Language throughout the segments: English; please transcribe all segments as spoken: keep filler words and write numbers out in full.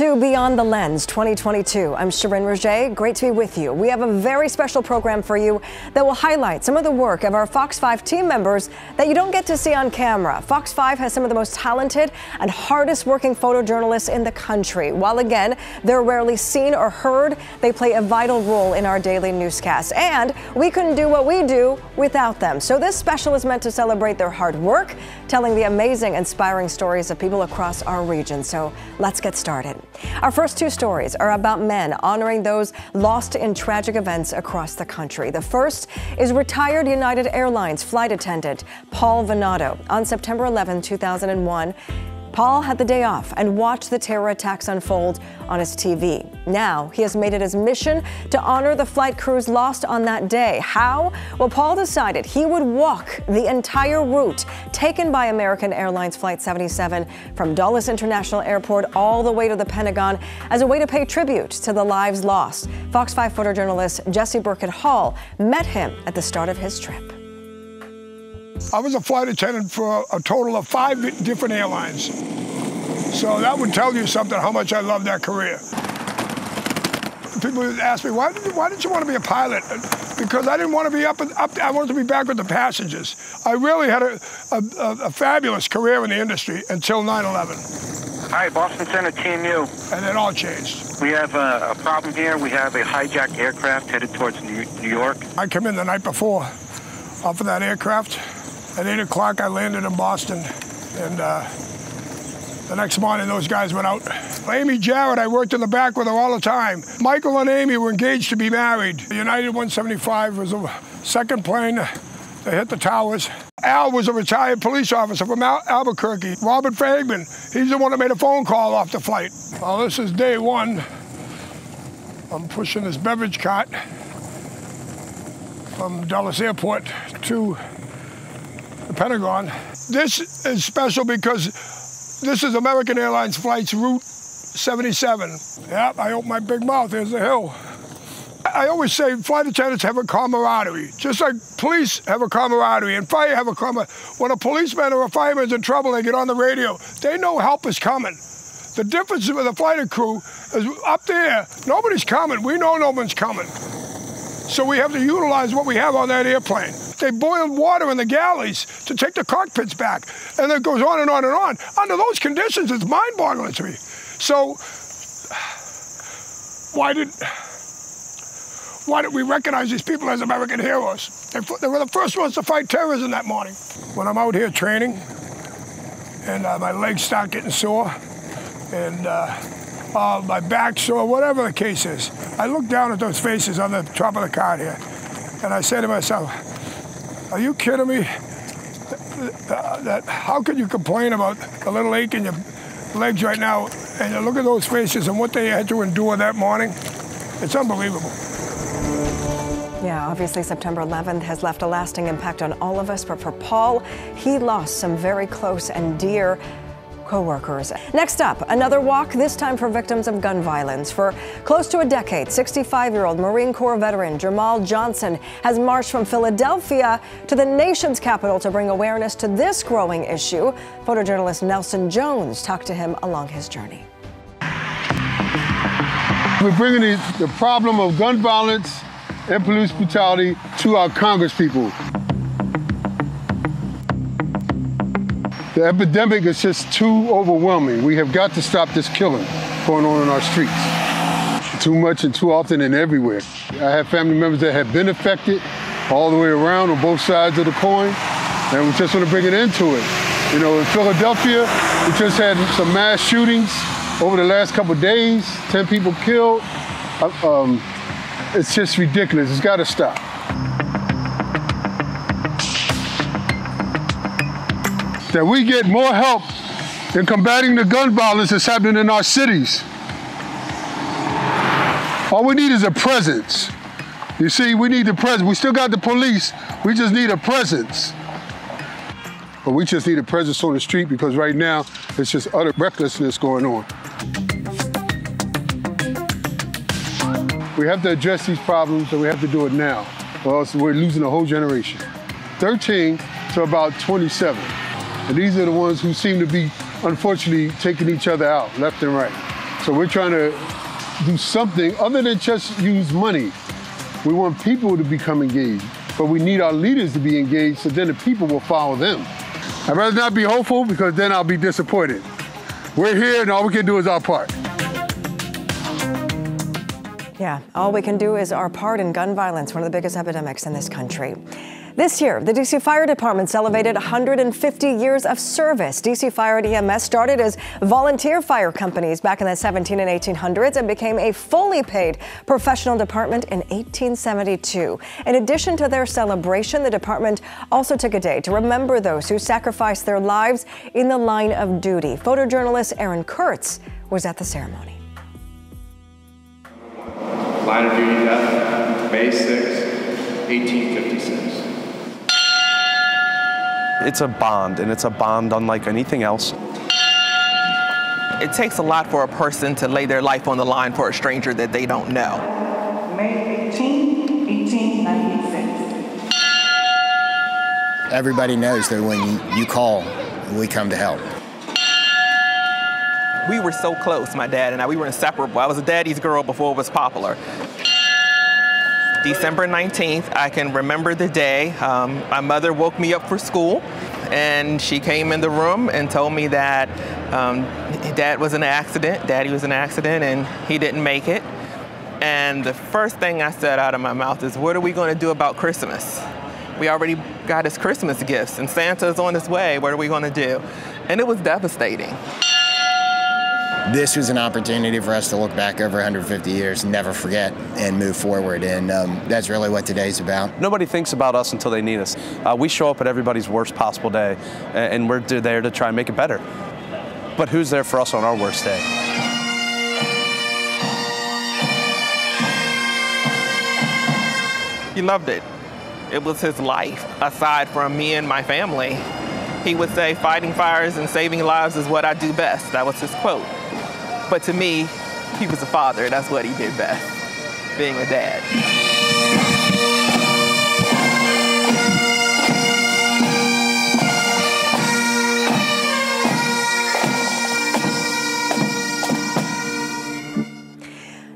Welcome to Beyond the Lens twenty twenty-two. I'm Shirin Rajaee. Great to be with you. We have a very special program for you that will highlight some of the work of our Fox five team members that you don't get to see on camera. Fox five has some of the most talented and hardest working photojournalists in the country. While again, they're rarely seen or heard, they play a vital role in our daily newscast. And we couldn't do what we do without them. So this special is meant to celebrate their hard work, telling the amazing, inspiring stories of people across our region. So let's get started. Started. Our first two stories are about men honoring those lost in tragic events across the country. The first is retired United Airlines flight attendant Paul Venado. On September eleventh two thousand one, Paul had the day off and watched the terror attacks unfold on his T V. Now, he has made it his mission to honor the flight crews lost on that day. How? Well, Paul decided he would walk the entire route taken by American Airlines Flight seventy-seven from Dulles International Airport all the way to the Pentagon as a way to pay tribute to the lives lost. Fox five photojournalist Jesse Burkett-Hall met him at the start of his trip. I was a flight attendant for a total of five different airlines. So that would tell you something, how much I love that career. People ask me, why did you, why did you want to be a pilot? Because I didn't want to be up, and up I wanted to be back with the passengers. I really had a, a, a fabulous career in the industry until nine eleven. Hi, Boston Center, Team U. And it all changed. We have a, a problem here. We have a hijacked aircraft headed towards New York. I came in the night before off of that aircraft. At eight o'clock, I landed in Boston, and uh, the next morning, those guys went out. Amy Jarrett, I worked in the back with her all the time. Michael and Amy were engaged to be married. The United one seventy-five was the second plane that hit the towers. Al was a retired police officer from Al Albuquerque. Robert Fagman, he's the one that made a phone call off the flight. Well, this is day one. I'm pushing this beverage cart from Dulles Airport to the Pentagon. This is special because this is American Airlines Flights Route seventy-seven. Yeah, I open my big mouth, there's the hill. I always say flight attendants have a camaraderie, just like police have a camaraderie and fire have a camaraderie. When a policeman or a fireman's in trouble, they get on the radio, they know help is coming. The difference with the flight crew is up there, nobody's coming, we know no one's coming. So we have to utilize what we have on that airplane. They boiled water in the galleys to take the cockpits back. And it goes on and on and on. Under those conditions, it's mind-boggling to me. So why did why did we recognize these people as American heroes? They, they were the first ones to fight terrorism that morning. When I'm out here training, and uh, my legs start getting sore, and uh, Uh, my back sore, whatever the case is. I look down at those faces on the top of the card here, and I say to myself, are you kidding me? Uh, that, how could you complain about a little ache in your legs right now? And you look at those faces and what they had to endure that morning. It's unbelievable. Yeah, obviously September eleventh has left a lasting impact on all of us, but for Paul, he lost some very close and dear co-workers. Next up, another walk, this time for victims of gun violence. For close to a decade, sixty-five-year-old Marine Corps veteran Jamal Johnson has marched from Philadelphia to the nation's capital to bring awareness to this growing issue. Photojournalist Nelson Jones talked to him along his journey. We're bringing the, the problem of gun violence and police brutality to our congresspeople. The epidemic is just too overwhelming. We have got to stop this killing going on in our streets. Too much and too often and everywhere. I have family members that have been affected all the way around on both sides of the coin, and we just want to bring an end to it. You know, in Philadelphia, we just had some mass shootings over the last couple of days, ten people killed. Um, it's just ridiculous. It's got to stop. That we get more help in combating the gun violence that's happening in our cities. All we need is a presence. You see, we need the presence. We still got the police. We just need a presence. But we just need a presence on the street because right now, it's just utter recklessness going on. We have to address these problems, and we have to do it now, or else we're losing a whole generation. thirteen to about twenty-seven. And these are the ones who seem to be, unfortunately, taking each other out, left and right. So we're trying to do something other than just use money. We want people to become engaged, but we need our leaders to be engaged so then the people will follow them. I'd rather not be hopeful because then I'll be disappointed. We're here and all we can do is our part. Yeah, all we can do is our part in gun violence, one of the biggest epidemics in this country. This year, the D C Fire Department celebrated one hundred fifty years of service. D C Fire and E M S started as volunteer fire companies back in the seventeen and eighteen hundreds and became a fully paid professional department in eighteen seventy-two. In addition to their celebration, the department also took a day to remember those who sacrificed their lives in the line of duty. Photojournalist Aaron Kurtz was at the ceremony. Line of duty death, May sixth, eighteen fifty-six. It's a bond, and it's a bond unlike anything else. It takes a lot for a person to lay their life on the line for a stranger that they don't know. May eighteenth, eighteen ninety-six. Everybody knows that when you call, we come to help. We were so close, my dad and I. We were inseparable. I was a daddy's girl before it was popular. December nineteenth, I can remember the day. Um, my mother woke me up for school, and she came in the room and told me that um, dad was in an accident, daddy was in an accident, and he didn't make it. And the first thing I said out of my mouth is, what are we gonna do about Christmas? We already got his Christmas gifts, and Santa's on his way, what are we gonna do? And it was devastating. This was an opportunity for us to look back over one hundred fifty years, never forget, and move forward. And um, that's really what today's about. Nobody thinks about us until they need us. Uh, we show up at everybody's worst possible day, and we're there to try and make it better. But who's there for us on our worst day? He loved it. It was his life, aside from me and my family. He would say, fighting fires and saving lives is what I do best. That was his quote. But to me, he was a father. That's what he did best, being a dad.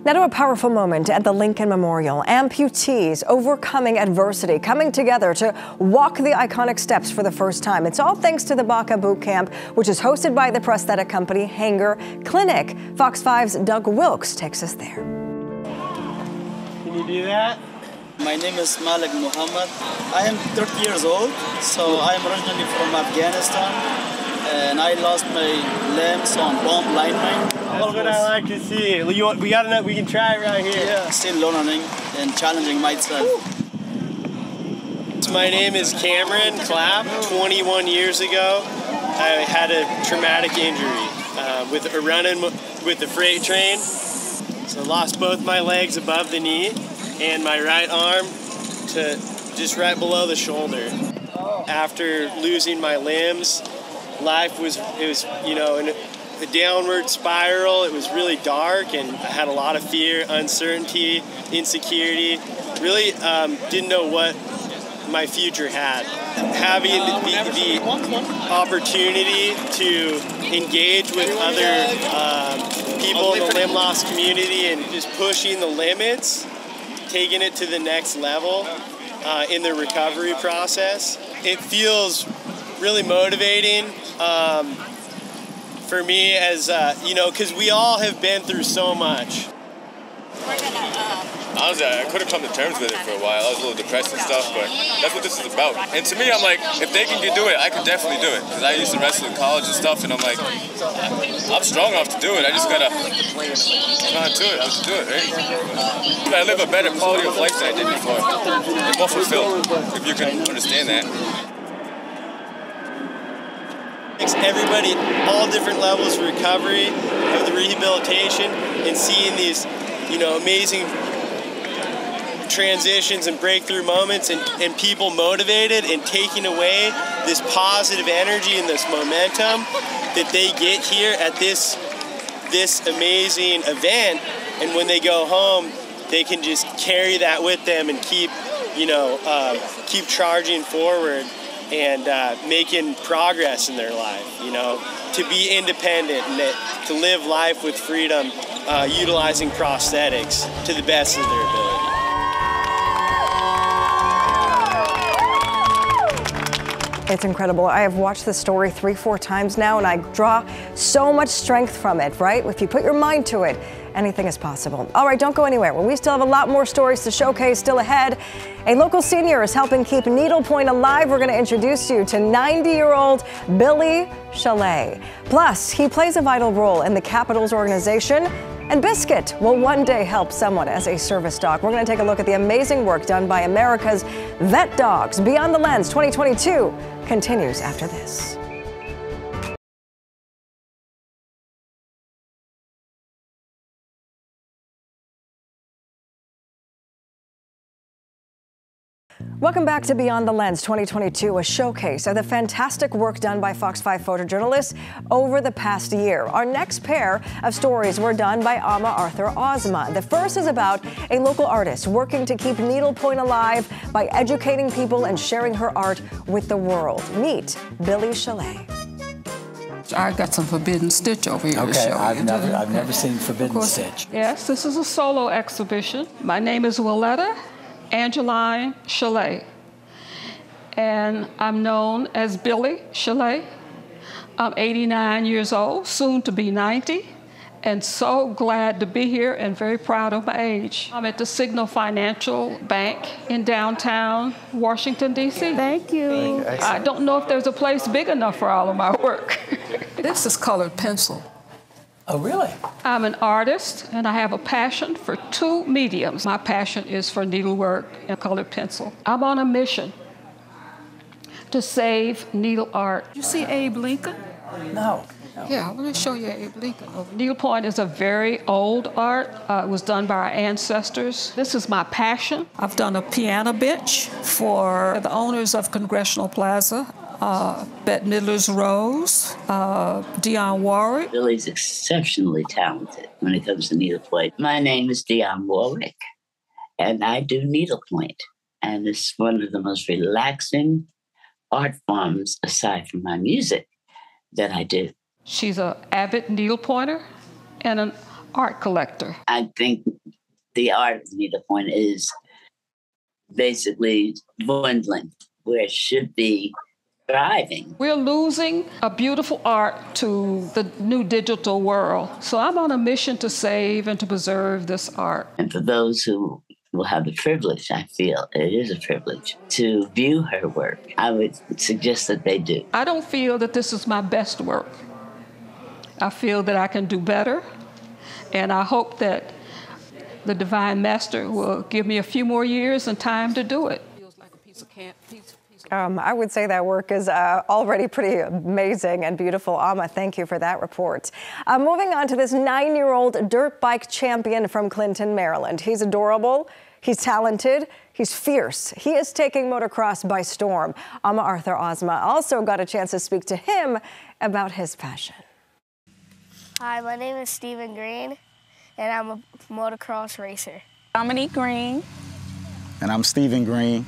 Now to a powerful moment at the Lincoln Memorial. Amputees overcoming adversity, coming together to walk the iconic steps for the first time. It's all thanks to the Baka Bootcamp, which is hosted by the prosthetic company Hanger Clinic. Fox five's Doug Wilkes takes us there. Can you do that? My name is Malik Muhammad. I am thirty years old, so I'm originally from Afghanistan. And I lost my limbs on bomb line mine. That's what I like to see. We got enough, we can try it right here. Yeah, still learning and challenging myself. My name is Cameron Clapp. twenty-one years ago, I had a traumatic injury uh, with a running with the freight train. So I lost both my legs above the knee and my right arm to just right below the shoulder. After losing my limbs, life was, it was, you know, in a downward spiral. It was really dark, and I had a lot of fear, uncertainty, insecurity. Really um, didn't know what my future had. Having the, the opportunity to engage with other um, people in the limb loss community and just pushing the limits, taking it to the next level uh, in the recovery process, it feels really motivating um, for me as, uh, you know, because we all have been through so much. I was, uh, I couldn't come to terms with it for a while. I was a little depressed and stuff, but that's what this is about. And to me, I'm like, if they can do it, I could definitely do it. Because I used to wrestle in college and stuff, and I'm like, I'm strong enough to do it. I just gotta, gotta do it. I have to do it, right? But I live a better quality of life than I did before. And more fulfilled, if you can understand that. Everybody, all different levels of recovery, of the rehabilitation, and seeing these, you know, amazing transitions and breakthrough moments, and, and people motivated and taking away this positive energy and this momentum that they get here at this, this amazing event. And when they go home, they can just carry that with them and keep, you know, uh, keep charging forward. and uh, making progress in their life, you know, to be independent and to live life with freedom, uh, utilizing prosthetics to the best of their ability. It's incredible. I have watched this story three, four times now, and I draw so much strength from it, right? If you put your mind to it, anything is possible. All right, don't go anywhere. Well, we still have a lot more stories to showcase still ahead. A local senior is helping keep needlepoint alive. We're going to introduce you to ninety-year-old Billy Chalet. Plus, he plays a vital role in the Capitals organization. And Biscuit will one day help someone as a service dog. We're going to take a look at the amazing work done by America's Vet Dogs. Beyond the Lens twenty twenty-two continues after this. Welcome back to Beyond the Lens twenty twenty-two, a showcase of the fantastic work done by Fox five photojournalists over the past year. Our next pair of stories were done by Ama Arthur-Asmah. The first is about a local artist working to keep needlepoint alive by educating people and sharing her art with the world. Meet Billy Chalet. I got some forbidden stitch over here. Okay, to show I've you. never, I've okay. never seen forbidden stitch. Yes, this is a solo exhibition. My name is Willetta Angeline Chalet, and I'm known as Billy Chalet. I'm eighty-nine years old, soon to be ninety, and so glad to be here and very proud of my age. I'm at the Signal Financial Bank in downtown Washington, D C. Thank you. I don't know if there's a place big enough for all of my work. This is colored pencil. Oh, really? I'm an artist, and I have a passion for two mediums. My passion is for needlework and colored pencil. I'm on a mission to save needle art. You see Abe Lincoln? No. no. Yeah, let me show you Abe Lincoln. Needlepoint is a very old art. Uh, it was done by our ancestors. This is my passion. I've done a piano bench for the owners of Congressional Plaza. Uh, Bette Midler's Rose, uh, Dionne Warwick. Billy's exceptionally talented when it comes to needlepoint. My name is Dionne Warwick, and I do needlepoint. And it's one of the most relaxing art forms, aside from my music, that I do. She's an avid needlepointer and an art collector. I think the art of needlepoint is basically dwindling, where it should be thriving. We're losing a beautiful art to the new digital world. So I'm on a mission to save and to preserve this art. And for those who will have the privilege, I feel it is a privilege, to view her work, I would suggest that they do. I don't feel that this is my best work. I feel that I can do better. And I hope that the Divine Master will give me a few more years and time to do it. Feels like a piece of camp, piece of Um, I would say that work is uh, already pretty amazing and beautiful. Ama, thank you for that report. Uh, moving on to this nine-year-old dirt bike champion from Clinton, Maryland. He's adorable. He's talented. He's fierce. He is taking motocross by storm. Ama Arthur-Asmah also got a chance to speak to him about his passion. Hi, my name is Stephen Green, and I'm a motocross racer. Dominique Green. And I'm Stephen Green.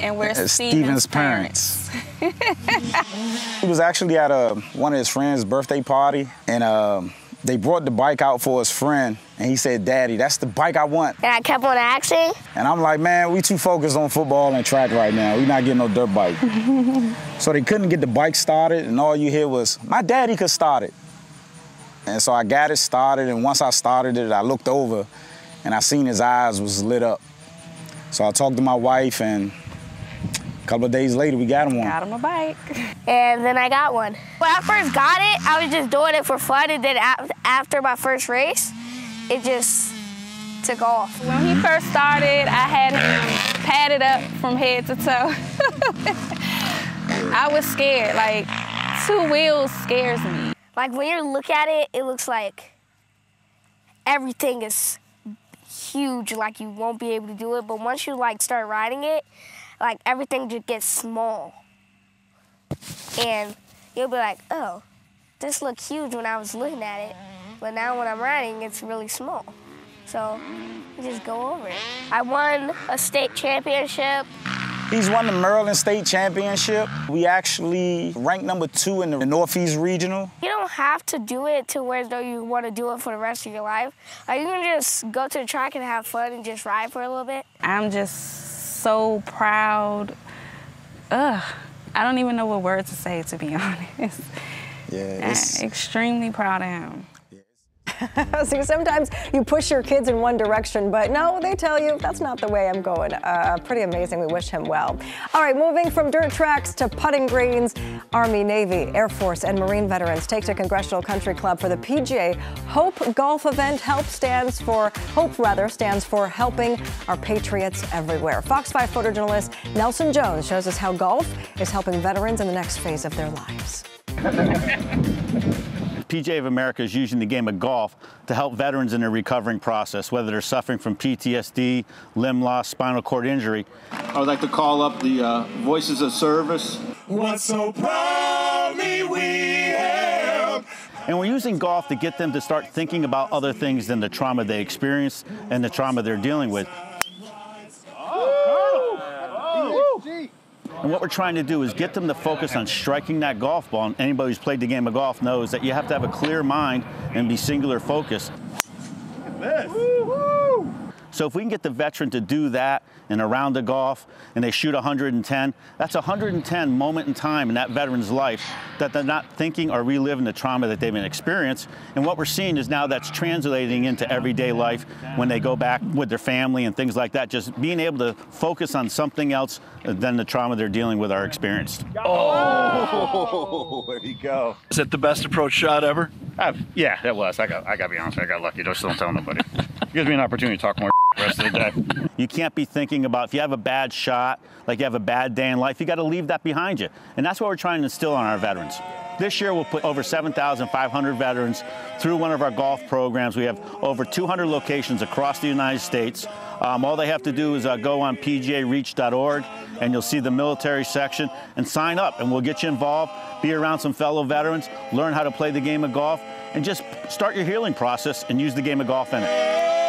And we're Stephen's, Stephen's parents. parents. He was actually at a, one of his friend's birthday party, and uh, they brought the bike out for his friend, and he said, "Daddy, that's the bike I want." And I kept on asking. And I'm like, man, we too focused on football and track right now. We're not getting no dirt bike. So they couldn't get the bike started, and all you hear was, "My daddy could start it." And so I got it started, and once I started it, I looked over, and I seen his eyes was lit up. So I talked to my wife, and a couple of days later, we got him one. Got him a bike. And then I got one. When I first got it, I was just doing it for fun, and then after my first race, it just took off. When he first started, I had him padded up from head to toe. I was scared, like two wheels scares me. Like when you look at it, it looks like everything is huge, like you won't be able to do it, but once you like start riding it, like everything just gets small. And you'll be like, oh, this looked huge when I was looking at it, but now when I'm riding, it's really small. So you just go over it. I won a state championship He's won the Maryland State Championship. We actually ranked number two in the Northeast Regional. You don't have to do it to where though you want to do it for the rest of your life. Like, you can just go to the track and have fun and just ride for a little bit. I'm just so proud. Ugh, I don't even know what words to say, to be honest. Yeah, it's... I'm extremely proud of him. See, sometimes you push your kids in one direction, but no, they tell you, that's not the way I'm going. Uh, pretty amazing. We wish him well. All right, moving from dirt tracks to putting greens, Army, Navy, Air Force, and Marine veterans take to Congressional Country Club for the P G A Hope Golf Event. Help stands for, Hope rather, stands for helping our patriots everywhere. Fox five photojournalist Nelson Jones shows us how golf is helping veterans in the next phase of their lives. P G A of America is using the game of golf to help veterans in their recovering process, whether they're suffering from P T S D, limb loss, spinal cord injury. I would like to call up the uh, voices of service. What so proudly we hailed. And we're using golf to get them to start thinking about other things than the trauma they experienced and the trauma they're dealing with. And what we're trying to do is get them to focus on striking that golf ball. And anybody who's played the game of golf knows that you have to have a clear mind and be singular focused. Look at this. Woo-hoo. So if we can get the veteran to do that in a round of golf and they shoot one hundred ten, that's one hundred ten moment in time in that veteran's life that they're not thinking or reliving the trauma that they've been experienced. And what we're seeing is now that's translating into everyday life when they go back with their family and things like that, just being able to focus on something else than the trauma they're dealing with or experienced. Oh, there you go. Is that the best approach shot ever? Uh, yeah, it was. I got, I got to be honest, I got lucky. Just don't tell nobody. Gives me an opportunity to talk more. Rest of the day. You can't be thinking about if you have a bad shot, like you have a bad day in life, you got to leave that behind you. And that's what we're trying to instill on our veterans. This year we'll put over seven thousand five hundred veterans through one of our golf programs. We have over two hundred locations across the United States. Um, all they have to do is uh, go on P G A reach dot org and you'll see the military section and sign up, and we'll get you involved, be around some fellow veterans, learn how to play the game of golf, and just start your healing process and use the game of golf in it.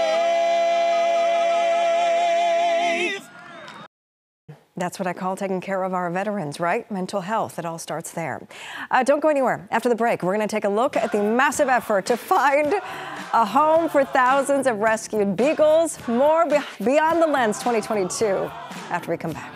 That's what I call taking care of our veterans, right? Mental health, it all starts there. Uh, don't go anywhere. After the break, we're going to take a look at the massive effort to find a home for thousands of rescued beagles. More be Beyond the Lens twenty twenty-two after we come back.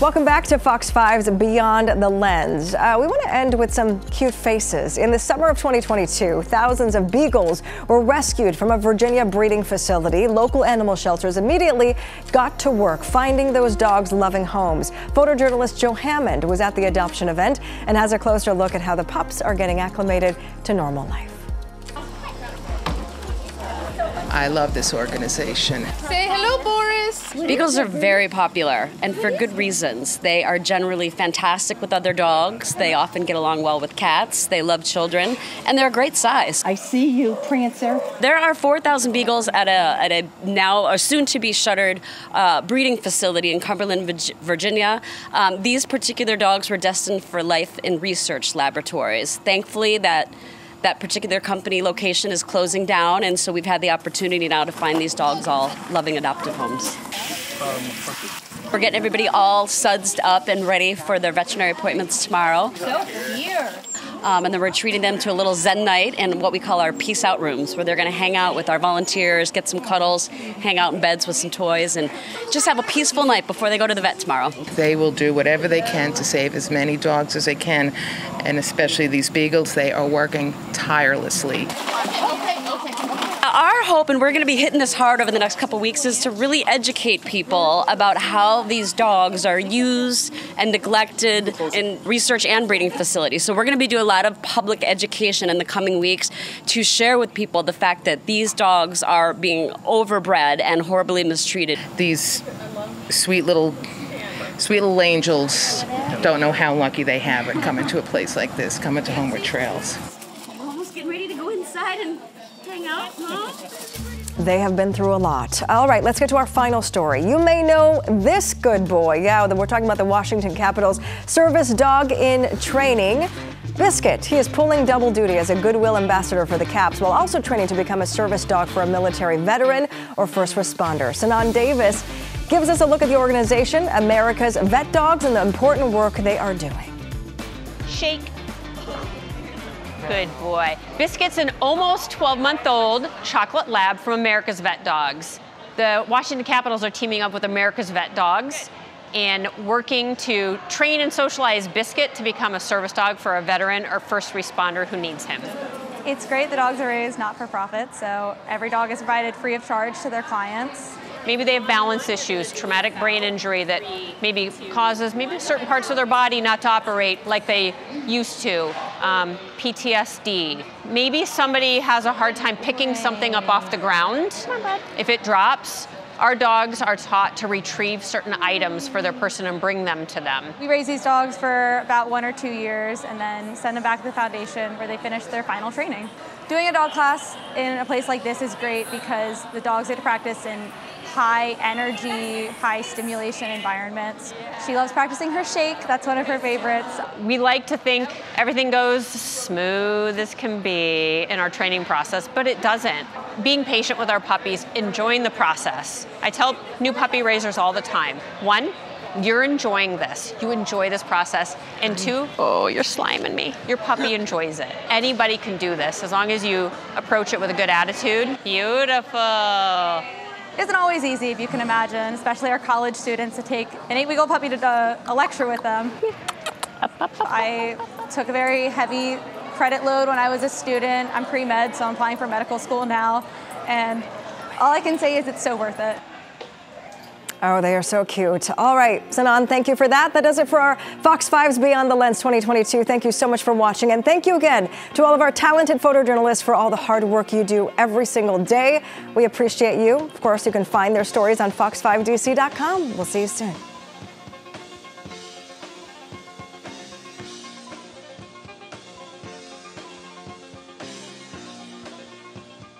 Welcome back to Fox five's Beyond the Lens. Uh, we want to end with some cute faces. In the summer of twenty twenty-two, thousands of beagles were rescued from a Virginia breeding facility. Local animal shelters immediately got to work finding those dogs loving homes. Photojournalist Joe Hammond was at the adoption event and has a closer look at how the pups are getting acclimated to normal life. I love this organization. Say hello, Boris. Beagles are very popular, and for good reasons. They are generally fantastic with other dogs. They often get along well with cats. They love children, and they're a great size. I see you, Prancer. There are four thousand beagles at a at a now a soon-to-be shuttered uh, breeding facility in Cumberland, Virginia. Um, these particular dogs were destined for life in research laboratories. Thankfully, that. That particular company location is closing down, and so we've had the opportunity now to find these dogs all loving adoptive homes. We're getting everybody all sudsed up and ready for their veterinary appointments tomorrow. So here. Um, and then we're treating them to a little zen night in what we call our peace out rooms, where they're going to hang out with our volunteers, get some cuddles, hang out in beds with some toys, and just have a peaceful night before they go to the vet tomorrow. They will do whatever they can to save as many dogs as they can, and especially these beagles. They are working tirelessly. Our hope, and we're going to be hitting this hard over the next couple weeks, is to really educate people about how these dogs are used and neglected in research and breeding facilities. So we're going to be doing a lot of public education in the coming weeks to share with people the fact that these dogs are being overbred and horribly mistreated. These sweet little, sweet little angels don't know how lucky they have it coming to a place like this, coming to Homeward Trails. I'm almost getting ready to go inside and hang out, huh? They have been through a lot. All right, let's get to our final story. You may know this good boy. Yeah, we're talking about the Washington Capitals service dog in training. Biscuit, he is pulling double duty as a goodwill ambassador for the Caps while also training to become a service dog for a military veteran or first responder. Sanan Davis gives us a look at the organization, America's Vet Dogs, and the important work they are doing. Shake. Good boy. Biscuit's an almost twelve-month-old chocolate lab from America's Vet Dogs. The Washington Capitals are teaming up with America's Vet Dogs and working to train and socialize Biscuit to become a service dog for a veteran or first responder who needs him. It's great the dogs are raised not-for-profit, so every dog is provided free of charge to their clients. Maybe they have balance issues, traumatic brain injury that maybe causes maybe certain parts of their body not to operate like they used to, um, P T S D. Maybe somebody has a hard time picking something up off the ground if it drops. Our dogs are taught to retrieve certain items for their person and bring them to them. We raise these dogs for about one or two years and then send them back to the foundation where they finish their final training. Doing a dog class in a place like this is great because the dogs get to practice in high energy, high stimulation environments. She loves practicing her shake. That's one of her favorites. We like to think everything goes smooth as can be in our training process, but it doesn't. Being patient with our puppies, enjoying the process. I tell new puppy raisers all the time, one, you're enjoying this. You enjoy this process. And two, oh, you're sliming me. Your puppy enjoys it. Anybody can do this as long as you approach it with a good attitude. Beautiful. Isn't always easy, if you can imagine, especially our college students, to take an eight-week-old puppy to uh, a lecture with them. I took a very heavy credit load when I was a student. I'm pre-med, so I'm applying for medical school now, and all I can say is it's so worth it. Oh, they are so cute. All right, Sanan, thank you for that. That does it for our Fox five's Beyond the Lens twenty twenty-two. Thank you so much for watching, and thank you again to all of our talented photojournalists for all the hard work you do every single day. We appreciate you. Of course, you can find their stories on fox five D C dot com. We'll see you soon.